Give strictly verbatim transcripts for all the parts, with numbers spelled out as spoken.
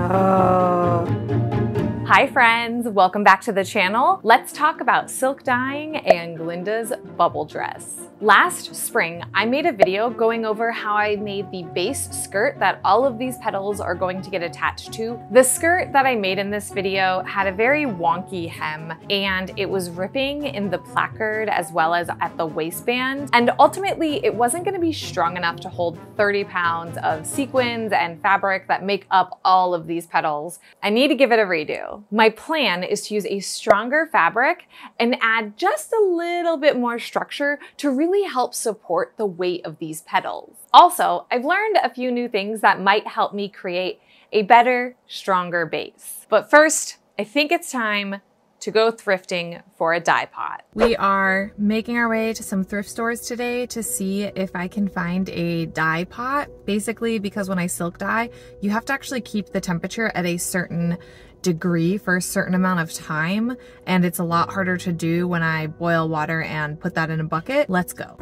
Oh. Hi friends, welcome back to the channel. Let's talk about silk dyeing and Glinda's bubble dress. Last spring, I made a video going over how I made the base skirt that all of these petals are going to get attached to. The skirt that I made in this video had a very wonky hem, and it was ripping in the placard as well as at the waistband. And ultimately, it wasn't going to be strong enough to hold thirty pounds of sequins and fabric that make up all of these petals. I need to give it a redo. My plan is to use a stronger fabric and add just a little bit more structure to really help support the weight of these petals. Also, I've learned a few new things that might help me create a better, stronger base. But first, I think it's time to go thrifting for a dye pot. We are making our way to some thrift stores today to see if I can find a dye pot. Basically, because when I silk dye, you have to actually keep the temperature at a certain degree for a certain amount of time, and it's a lot harder to do when I boil water and put that in a bucket. Let's go.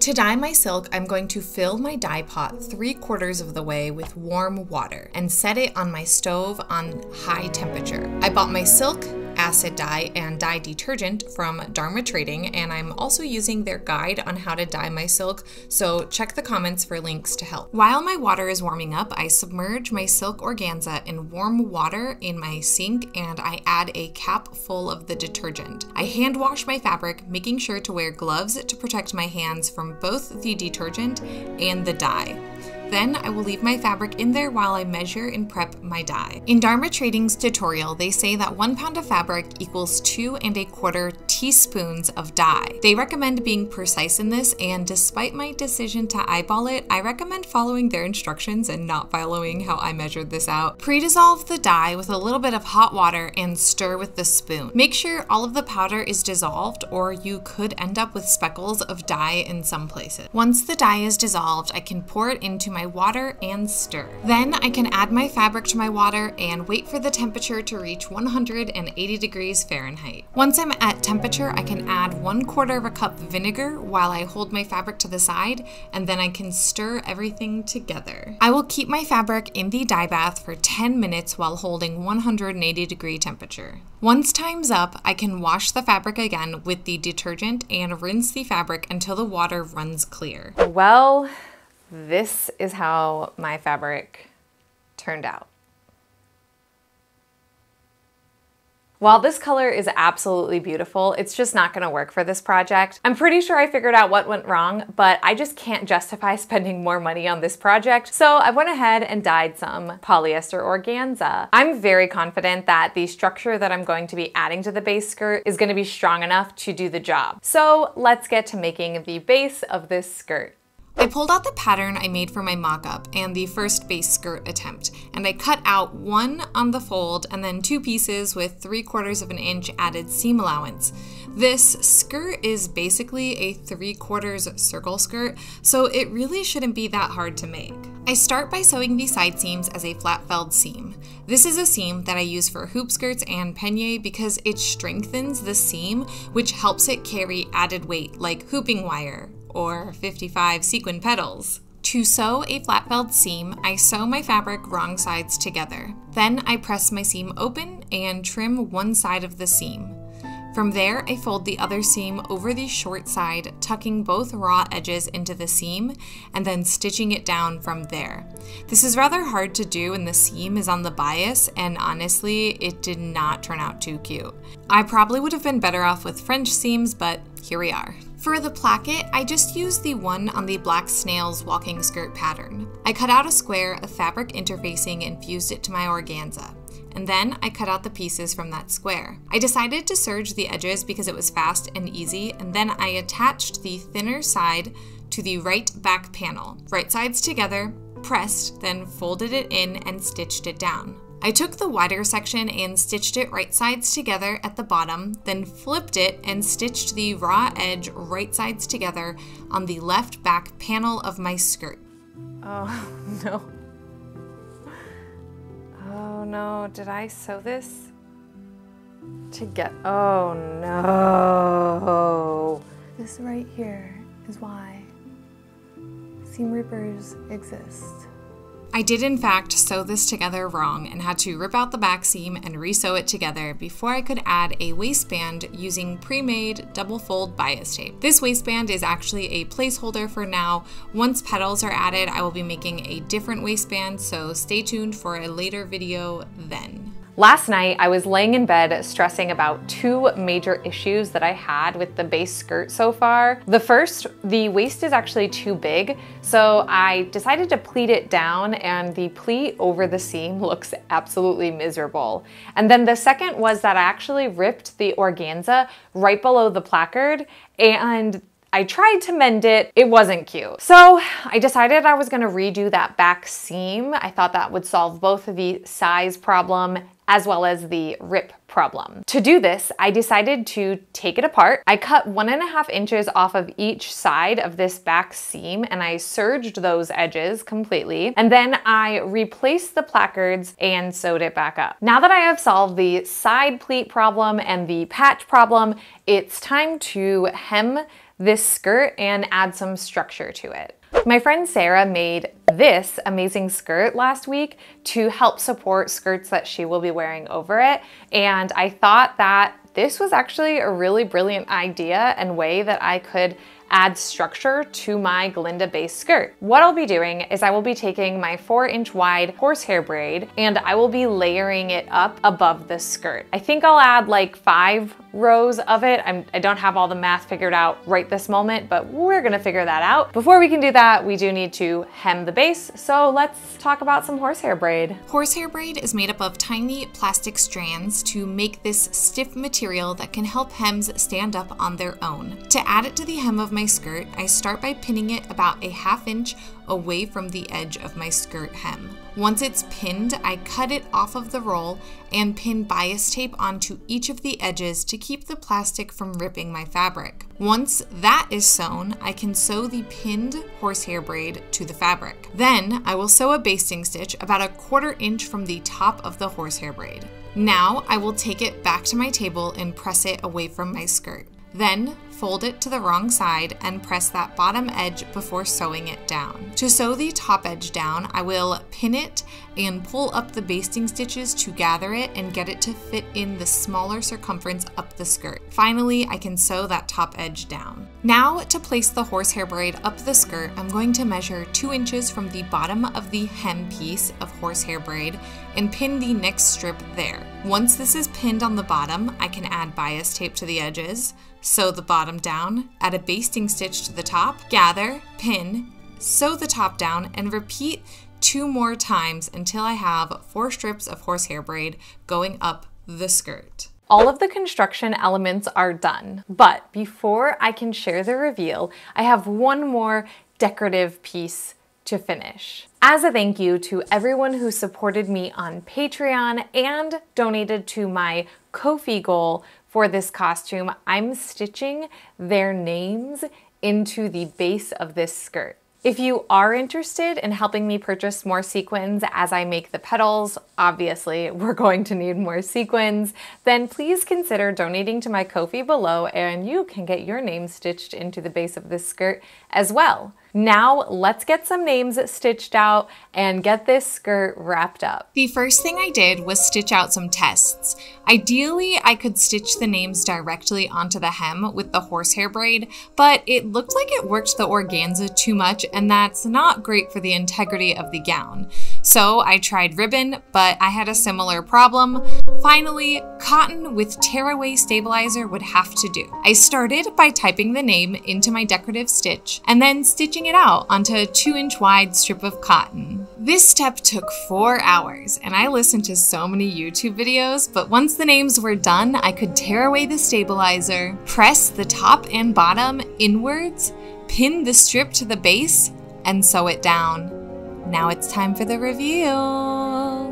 To dye my silk, I'm going to fill my dye pot three quarters of the way with warm water and set it on my stove on high temperature. I bought my silk, acid dye, and dye detergent from Dharma Trading, and I'm also using their guide on how to dye my silk, so check the comments for links to help. While my water is warming up, I submerge my silk organza in warm water in my sink, and I add a cap full of the detergent. I hand wash my fabric, making sure to wear gloves to protect my hands from both the detergent and the dye. Then I will leave my fabric in there while I measure and prep my dye. In Dharma Trading's tutorial, they say that one pound of fabric equals two and a quarter teaspoons of dye. They recommend being precise in this, and despite my decision to eyeball it, I recommend following their instructions and not following how I measured this out. Pre-dissolve the dye with a little bit of hot water and stir with the spoon. Make sure all of the powder is dissolved, or you could end up with speckles of dye in some places. Once the dye is dissolved, I can pour it into my My water and stir. Then I can add my fabric to my water and wait for the temperature to reach one hundred eighty degrees Fahrenheit. Once I'm at temperature, I can add one quarter of a cup vinegar while I hold my fabric to the side, and then I can stir everything together. I will keep my fabric in the dye bath for ten minutes while holding one hundred eighty degree temperature. Once time's up, I can wash the fabric again with the detergent and rinse the fabric until the water runs clear. Well, this is how my fabric turned out. While this color is absolutely beautiful, it's just not gonna work for this project. I'm pretty sure I figured out what went wrong, but I just can't justify spending more money on this project, so I went ahead and dyed some polyester organza. I'm very confident that the structure that I'm going to be adding to the base skirt is gonna be strong enough to do the job. So let's get to making the base of this skirt. I pulled out the pattern I made for my mock-up and the first base skirt attempt, and I cut out one on the fold and then two pieces with three quarters of an inch added seam allowance. This skirt is basically a three quarters circle skirt, so it really shouldn't be that hard to make. I start by sewing the side seams as a flat felled seam. This is a seam that I use for hoop skirts and peigne because it strengthens the seam, which helps it carry added weight like hooping wire or fifty-five sequin petals. To sew a flat felled seam, I sew my fabric wrong sides together. Then I press my seam open and trim one side of the seam. From there, I fold the other seam over the short side, tucking both raw edges into the seam and then stitching it down from there. This is rather hard to do when the seam is on the bias, and honestly, it did not turn out too cute. I probably would have been better off with French seams, but here we are. For the placket, I just used the one on the Black Snail's walking skirt pattern. I cut out a square of fabric interfacing and fused it to my organza, and then I cut out the pieces from that square. I decided to serge the edges because it was fast and easy, and then I attached the thinner side to the right back panel, right sides together, pressed, then folded it in and stitched it down. I took the wider section and stitched it right sides together at the bottom, then flipped it and stitched the raw edge right sides together on the left back panel of my skirt. Oh no. Oh no, did I sew this? to get, oh no. This right here is why seam rippers exist. I did in fact sew this together wrong and had to rip out the back seam and resew it together before I could add a waistband using pre-made double fold bias tape. This waistband is actually a placeholder for now. Once petals are added, I will be making a different waistband, so stay tuned for a later video then. Last night, I was laying in bed stressing about two major issues that I had with the base skirt so far. The first, the waist is actually too big, so I decided to pleat it down, and the pleat over the seam looks absolutely miserable. And then the second was that I actually ripped the organza right below the placard, and I tried to mend it, it wasn't cute. So I decided I was gonna redo that back seam. I thought that would solve both of the size problem as well as the rip problem. To do this, I decided to take it apart. I cut one and a half inches off of each side of this back seam and I serged those edges completely. And then I replaced the placards and sewed it back up. Now that I have solved the side pleat problem and the patch problem, it's time to hem this skirt and add some structure to it. My friend Sarah made this amazing skirt last week to help support skirts that she will be wearing over it, and I thought that this was actually a really brilliant idea and way that I could add structure to my Glinda base skirt. What I'll be doing is I will be taking my four inch wide horsehair braid and I will be layering it up above the skirt. I think I'll add like five rows of it. I'm, I don't have all the math figured out right this moment, but we're gonna figure that out. Before we can do that, we do need to hem the base. So let's talk about some horsehair braid. Horsehair braid is made up of tiny plastic strands to make this stiff material that can help hems stand up on their own. To add it to the hem of my skirt, I start by pinning it about a half inch away from the edge of my skirt hem. Once it's pinned, I cut it off of the roll and pin bias tape onto each of the edges to keep the plastic from ripping my fabric. Once that is sewn, I can sew the pinned horsehair braid to the fabric. Then I will sew a basting stitch about a quarter inch from the top of the horsehair braid. Now I will take it back to my table and press it away from my skirt. Then fold it to the wrong side and press that bottom edge before sewing it down. To sew the top edge down, I will pin it and pull up the basting stitches to gather it and get it to fit in the smaller circumference up the skirt. Finally, I can sew that top edge down. Now to place the horsehair braid up the skirt, I'm going to measure two inches from the bottom of the hem piece of horsehair braid and pin the next strip there. Once this is pinned on the bottom, I can add bias tape to the edges, sew the bottom down, add a basting stitch to the top, gather, pin, sew the top down, and repeat two more times until I have four strips of horsehair braid going up the skirt. All of the construction elements are done, but before I can share the reveal, I have one more decorative piece to finish. As a thank you to everyone who supported me on Patreon and donated to my Kofi goal for this costume, I'm stitching their names into the base of this skirt. If you are interested in helping me purchase more sequins as I make the petals, obviously we're going to need more sequins, then please consider donating to my Ko-fi below and you can get your name stitched into the base of this skirt as well. Now let's get some names stitched out and get this skirt wrapped up. The first thing I did was stitch out some tests. Ideally, I could stitch the names directly onto the hem with the horsehair braid, but it looked like it worked the organza too much and that's not great for the integrity of the gown. So I tried ribbon, but I had a similar problem. Finally, cotton with tearaway stabilizer would have to do. I started by typing the name into my decorative stitch and then stitching it out onto a two inch wide strip of cotton. This step took four hours and I listened to so many YouTube videos, but once the names were done, I could tear away the stabilizer, press the top and bottom inwards, pin the strip to the base, and sew it down. Now it's time for the reveal.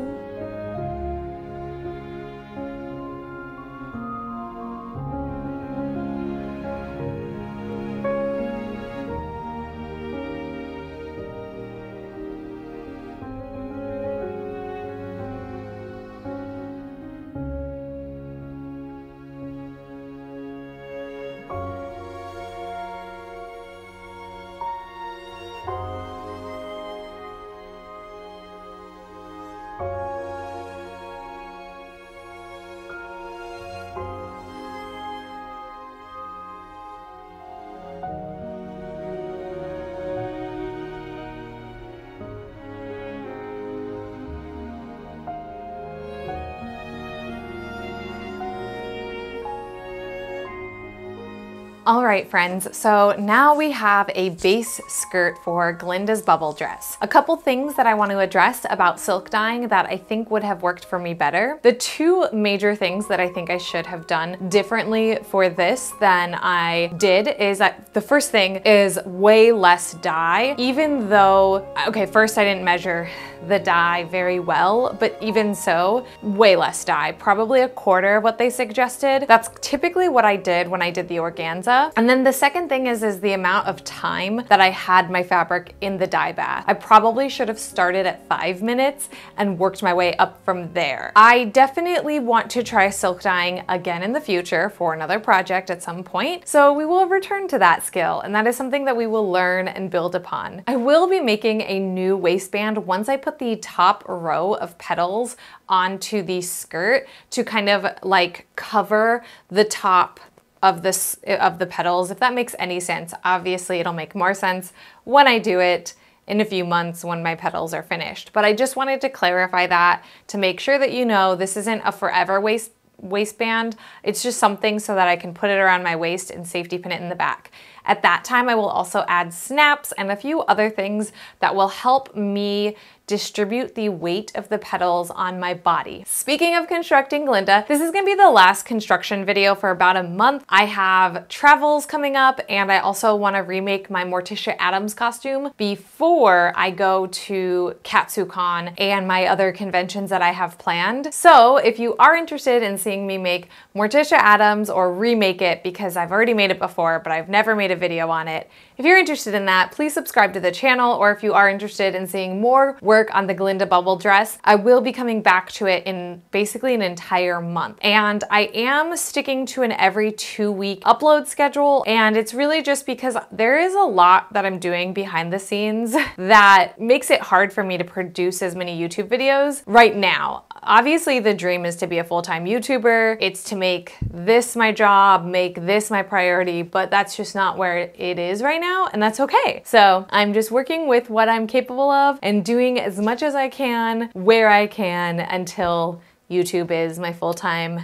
All right, friends, so now we have a base skirt for Glinda's bubble dress. A couple things that I want to address about silk dyeing that I think would have worked for me better. The two major things that I think I should have done differently for this than I did is that the first thing is way less dye, even though, okay, first I didn't measure the dye very well, but even so, way less dye, probably a quarter of what they suggested. That's typically what I did when I did the organza. And then the second thing is, is the amount of time that I had my fabric in the dye bath. I probably should have started at five minutes and worked my way up from there. I definitely want to try silk dyeing again in the future for another project at some point, so we will return to that skill, and that is something that we will learn and build upon. I will be making a new waistband once I put the top row of petals onto the skirt to kind of like cover the top of this of the petals, if that makes any sense. Obviously it'll make more sense when I do it in a few months when my petals are finished, but I just wanted to clarify that to make sure that you know this isn't a forever waist waistband. It's just something so that I can put it around my waist and safety pin it in the back. At that time, I will also add snaps and a few other things that will help me distribute the weight of the petals on my body. Speaking of constructing Glinda, this is gonna be the last construction video for about a month. I have travels coming up, and I also wanna remake my Morticia Adams costume before I go to KatsuCon and my other conventions that I have planned. So if you are interested in seeing me make Morticia Adams or remake it, because I've already made it before, but I've never made a video on it, if you're interested in that, please subscribe to the channel, or if you are interested in seeing more work on the Glinda bubble dress, I will be coming back to it in basically an entire month. And I am sticking to an every two week upload schedule, and it's really just because there is a lot that I'm doing behind the scenes that makes it hard for me to produce as many YouTube videos right now. Obviously the dream is to be a full-time YouTuber. It's to make this my job, make this my priority, but that's just not where it is right now, and that's okay. So I'm just working with what I'm capable of and doing as much as I can, where I can, until YouTube is my full-time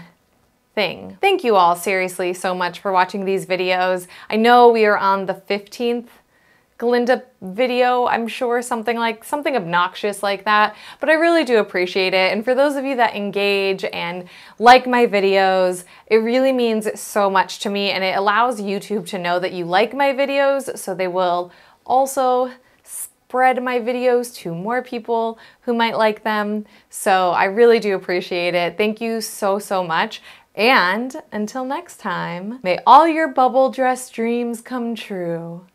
thing. Thank you all seriously so much for watching these videos. I know we are on the fifteenth Glinda video, I'm sure, something like something obnoxious like that, but I really do appreciate it. And for those of you that engage and like my videos, it really means so much to me, and it allows YouTube to know that you like my videos, so they will also spread my videos to more people who might like them. So I really do appreciate it. Thank you so, so much. And until next time, may all your bubble dress dreams come true.